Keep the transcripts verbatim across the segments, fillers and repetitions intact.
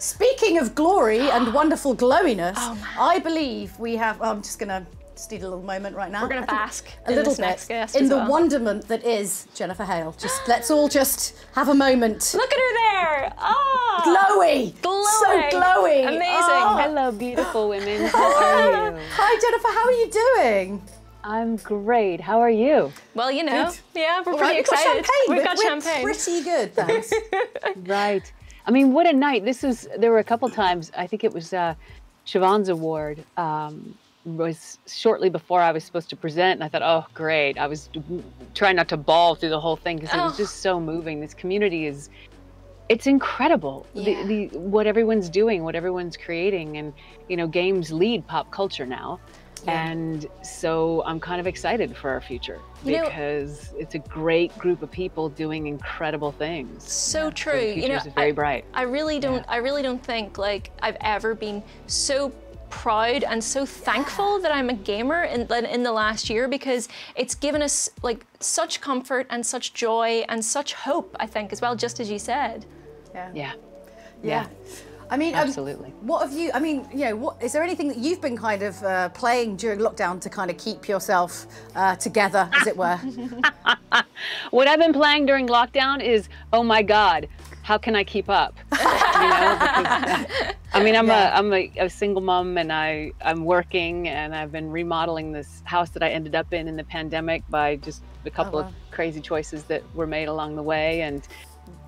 Speaking of glory and wonderful glowiness, oh, I believe we have, oh, I'm just gonna just need a little moment right now. We're gonna bask a little bit in the well. wonderment that is Jennifer Hale. Just let's all just have a moment. Look at her there. Oh, glowy, glowy. So glowy. Amazing. Oh. Hello, beautiful women. How are you? Hi, Jennifer. How are you doing? I'm great. How are you? Well, you know, good. Yeah, we're all pretty right. excited. We've got champagne. We've got we're, champagne. We're pretty good, thanks. Right. I mean, what a night. This was, there were a couple times, I think it was uh, Siobhan's award, um, was shortly before I was supposed to present, and I thought, oh, great. I was trying not to bawl through the whole thing because oh. it was just so moving. This community is, it's incredible. Yeah. The, the, what everyone's doing, what everyone's creating, and, you know, games lead pop culture now. Yeah. And so I'm kind of excited for our future you because know, it's a great group of people doing incredible things. So yeah, true. You know, very I, bright. I really don't. Yeah. I really don't think like I've ever been so proud and so thankful yeah. that I'm a gamer in, in the last year, because it's given us like such comfort and such joy and such hope. I think as well, just as you said. Yeah. Yeah. Yeah. yeah. I mean, absolutely. Um, what have you? I mean, you know, what is there anything that you've been kind of uh, playing during lockdown to kind of keep yourself uh, together, as it were? What I've been playing during lockdown is, oh my God, how can I keep up? You know, because, I mean, I'm yeah. a I'm a, a single mom, and I I'm working, and I've been remodeling this house that I ended up in in the pandemic by just a couple oh, wow. of crazy choices that were made along the way, and.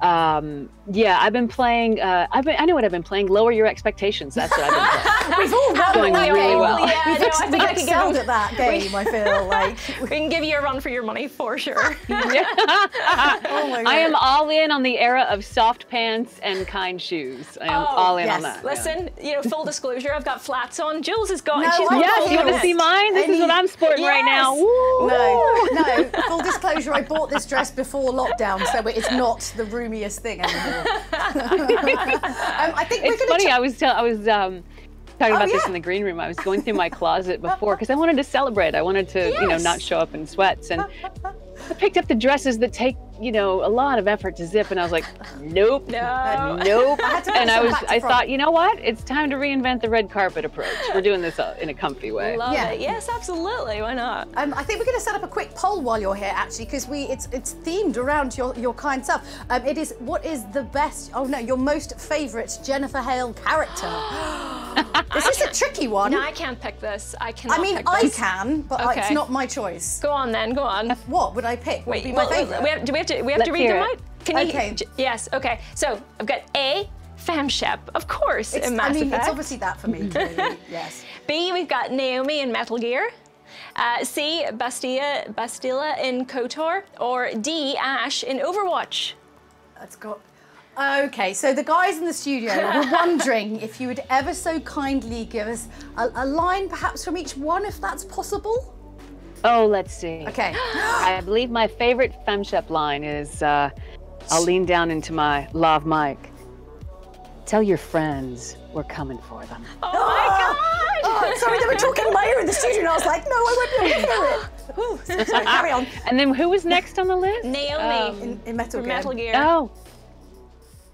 Um, yeah, I've been playing, uh, I've been, I know what I've been playing, Lower Your Expectations, that's what I've been playing. We've all run going really game. well. Yeah, We've no, ex I think I excelled at that game, I feel like. We can give you a run for your money, for sure. Yeah. Oh my God. I am all in on the era of soft pants and kind shoes. I am oh, all in yes. on that. Listen, yeah. you know, full disclosure, I've got flats on, Jules has got, no, and she's got Yes, you want to see mine? This Any... is what I'm sporting yes. right now. Woo. No, no, full disclosure, I bought this dress before lockdown, so it's not the room thing anymore. um, I think it's funny. I was tell I was um, talking oh, about yeah. this in the green room. I was going through my closet before because I wanted to celebrate. I wanted to, yes. you know, not show up in sweats, and I picked up the dresses that take, you know, a lot of effort to zip, and I was like, nope, no. nope. I and I was, I front. thought, you know what? It's time to reinvent the red carpet approach. We're doing this in a comfy way. Love yeah. it. Yes, absolutely. Why not? Um, I think we're going to set up a quick poll while you're here, actually, because we it's it's themed around your your kind self. Um, it is what is the best? Oh no, your most favourite Jennifer Hale character. This I is a tricky one. No, I can't pick this. I cannot I mean, pick I this. can, but okay. I, it's not my choice. Go on then, go on. What would I pick? What Wait, would be well, my favourite? We have, do we have to, we have to read them out? Can okay. you, yes, okay. So, I've got A, FemShep, of course, it's, in Mass I mean, Effect. It's obviously that for me, clearly, yes. B, we've got Naomi in Metal Gear. Uh, C, Bastila, Bastila in Kotor. Or D, Ashe in Overwatch. That's got... Okay, so the guys in the studio were wondering if you would ever so kindly give us a, a line, perhaps from each one, if that's possible. Oh, let's see. Okay. I believe my favorite FemShep line is, uh, I'll lean down into my lav mic. Tell your friends we're coming for them. Oh, oh my God! Oh, sorry, they were talking lower in the studio, and I was like, no, I won't be able to hear it. Ooh, so, sorry, carry on. And then who was next on the list? Naomi. Um, in, in Metal Gear. Metal Gear. Oh.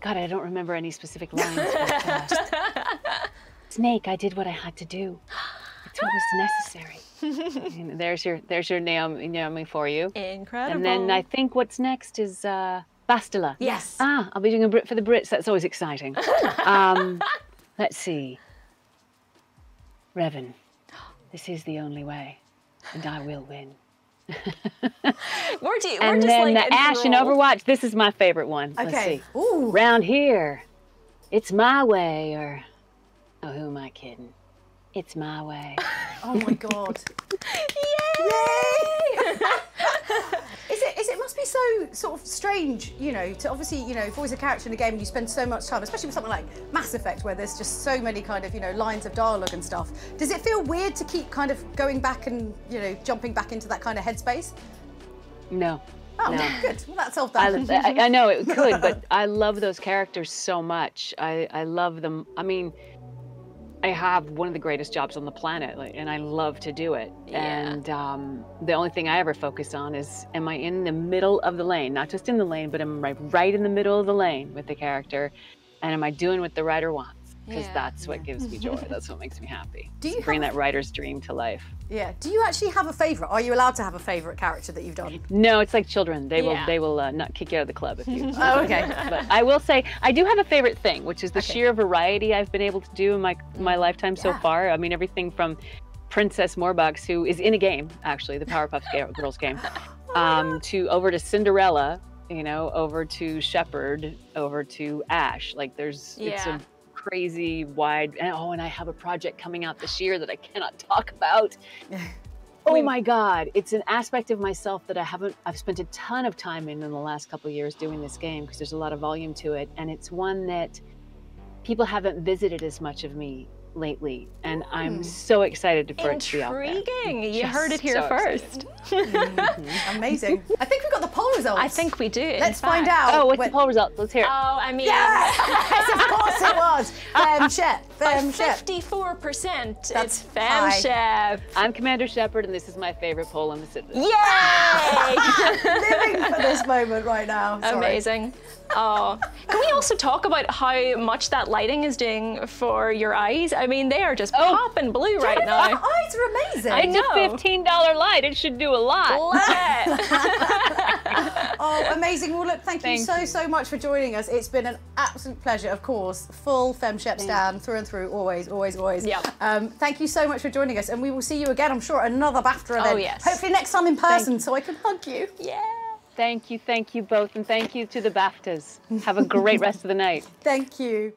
God, I don't remember any specific lines. But, uh, Snake, I did what I had to do. It's what was necessary. And there's your, there's your Naomi, Naomi for you. Incredible. And then I think what's next is uh, Bastila. Yes. Ah, I'll be doing a Brit for the Brits. That's always exciting. um, let's see. Revan, this is the only way, and I will win. We're do, we're and just then like the Ashe in Overwatch. This is my favorite one. Okay. Let's see. Ooh. Round here, it's my way, or oh, who am I kidding? It's my way. Oh my God! Yay! Yay! Is it? Is it? Must be so sort of strange, you know. To obviously, you know, if always a character in a game and you spend so much time, especially with something like Mass Effect, where there's just so many kind of, you know, lines of dialogue and stuff. Does it feel weird to keep kind of going back and, you know, jumping back into that kind of headspace? No. Oh, no. Good. Well, that solved that. I, I, I know it could, but I love those characters so much. I I love them. I mean. I have one of the greatest jobs on the planet, like, and I love to do it. Yeah. And um, the only thing I ever focus on is, am I in the middle of the lane? Not just in the lane, but am I right in the middle of the lane with the character? And am I doing what the writer wants? Because yeah, that's what yeah. gives me joy. That's what makes me happy. Do you bring that writer's dream to life? Yeah. Do you actually have a favorite? Are you allowed to have a favorite character that you've done? No, it's like children. They yeah. will they will uh, not kick you out of the club if you. Oh, okay. But I will say I do have a favorite thing, which is the okay. sheer variety I've been able to do in my my lifetime yeah. so far. I mean, everything from Princess Morbucks, who is in a game actually, the Powerpuff Girls game, um, to over to Cinderella, you know, over to Shepard, over to Ashe. Like there's yeah. it's a crazy wide. And, oh, and I have a project coming out this year that I cannot talk about. Oh my God, it's an aspect of myself that I haven't. I've spent a ton of time in in the last couple of years doing this game because there's a lot of volume to it, and it's one that people haven't visited as much of me lately, and I'm so excited for it to be out there. Intriguing! You Just heard it here so first. Mm-hmm. Amazing. I think we've got the poll results. I think we do. Let's find fact. out. Oh, what's when... the poll results? Let's hear it. Oh, I mean, yes, yes of course it was. FemShep. FemShep. fifty-four percent. It's FemShep. I'm Commander Shepard, and this is my favorite poll on the Citizen. Yay! Living for this moment right now. Sorry. Amazing. Oh, can we also talk about how much that lighting is doing for your eyes? I mean, they are just oh, popping blue Jennifer, right now. Your eyes are amazing. I know. It's a fifteen dollar light. It should do a lot. Oh, amazing. Well, look, thank, thank you so, you. so much for joining us. It's been an absolute pleasure, of course. Full FemShep stand, through and through, always, always, always. Yep. Um, thank you so much for joining us, and we will see you again, I'm sure, at another BAFTA event. Oh, yes. Hopefully next time in person, so I can hug you. Yeah. Thank you, thank you both, and thank you to the BAFTAs. Have a great rest of the night. Thank you.